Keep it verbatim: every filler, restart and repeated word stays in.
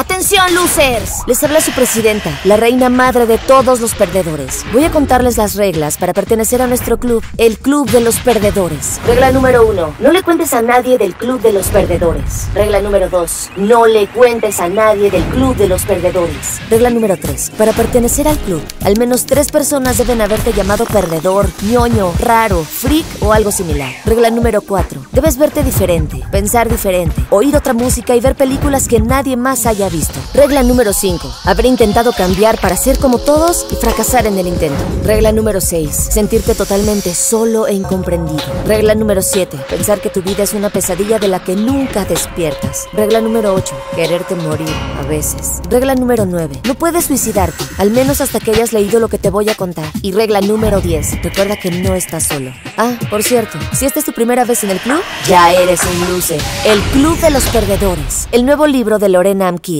¡Atención, losers! Les habla su presidenta, la reina madre de todos los perdedores. Voy a contarles las reglas para pertenecer a nuestro club, el Club de los Perdedores. Regla número uno. No le cuentes a nadie del Club de los Perdedores. Regla número dos. No le cuentes a nadie del Club de los Perdedores. Regla número tres. Para pertenecer al club, al menos tres personas deben haberte llamado perdedor, ñoño, raro, freak o algo similar. Regla número cuatro. Debes verte diferente, pensar diferente, oír otra música y ver películas que nadie más haya visto. Regla número cinco. Haber intentado cambiar para ser como todos y fracasar en el intento. Regla número seis. Sentirte totalmente solo e incomprendido. Regla número siete. Pensar que tu vida es una pesadilla de la que nunca despiertas. Regla número ocho. Quererte morir a veces. Regla número nueve. No puedes suicidarte, al menos hasta que hayas leído lo que te voy a contar. Y regla número diez. Recuerda que no estás solo. Ah, por cierto, si esta es tu primera vez en el club, ya eres un loser. El Club de los Perdedores. El nuevo libro de Lorena Amkie.